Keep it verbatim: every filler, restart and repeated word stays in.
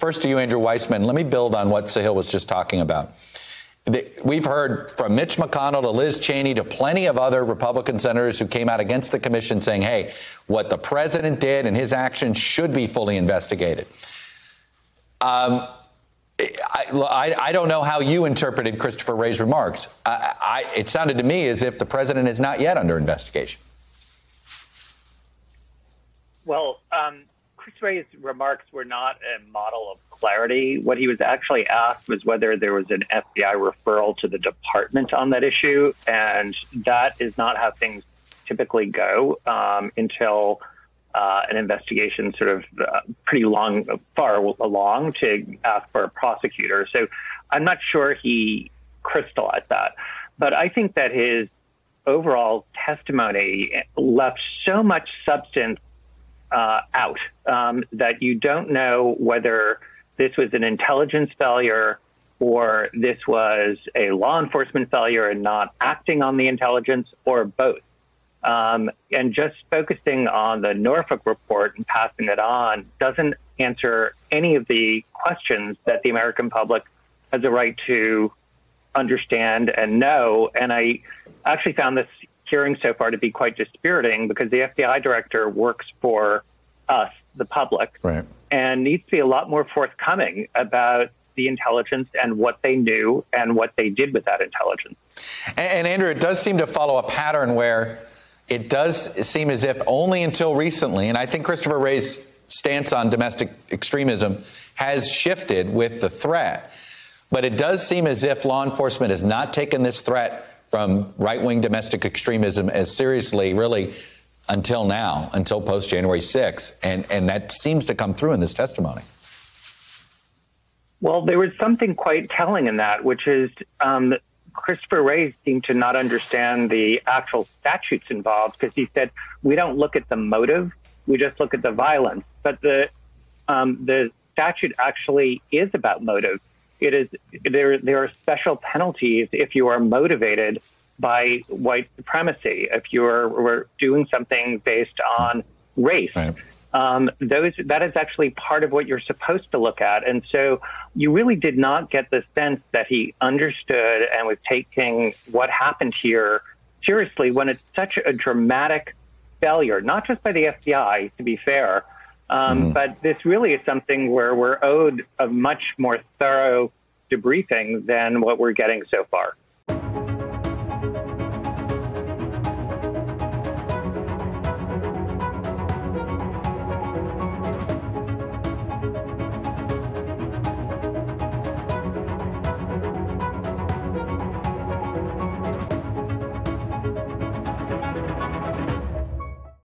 First to you, Andrew Weissmann. Let me build on what Sahil was just talking about. We've heard from Mitch McConnell to Liz Cheney to plenty of other Republican senators who came out against the commission saying, hey, what the president did and his actions should be fully investigated. Um, I, I, I don't know how you interpreted Christopher Wray's remarks. I, I, it sounded to me as if the president is not yet under investigation. Well, um, Chris Wray's remarks were not a model of clarity. What he was actually asked was whether there was an F B I referral to the department on that issue, and that is not how things typically go um, until uh, an investigation sort of uh, pretty long, far along to ask for a prosecutor. So I'm not sure he crystallized that. But I think that his overall testimony left so much substance Uh, out, um, that you don't know whether this was an intelligence failure or this was a law enforcement failure and not acting on the intelligence, or both. Um, and just focusing on the Norfolk report and passing it on doesn't answer any of the questions that the American public has a right to understand and know. And I actually found this hearing so far to be quite dispiriting, because the F B I director works for us, the public, right, and needs to be a lot more forthcoming about the intelligence and what they knew and what they did with that intelligence. And, and Andrew, it does seem to follow a pattern where it does seem as if only until recently, and I think Christopher Wray's stance on domestic extremism has shifted with the threat, but it does seem as if law enforcement has not taken this threat from right-wing domestic extremism as seriously, really, until now, until post-January sixth. And, and that seems to come through in this testimony. Well, there was something quite telling in that, which is um, Christopher Wray seemed to not understand the actual statutes involved, because he said, we don't look at the motive, we just look at the violence. But the, um, the statute actually is about motive. It is there. There are special penalties if you are motivated by white supremacy, if you are were doing something based on race. Right. Um, those that is actually part of what you're supposed to look at. And so you really did not get the sense that he understood and was taking what happened here seriously, when it's such a dramatic failure, not just by the F B I, to be fair. Um, mm. But this really is something where we're owed a much more thorough debriefing than what we're getting so far.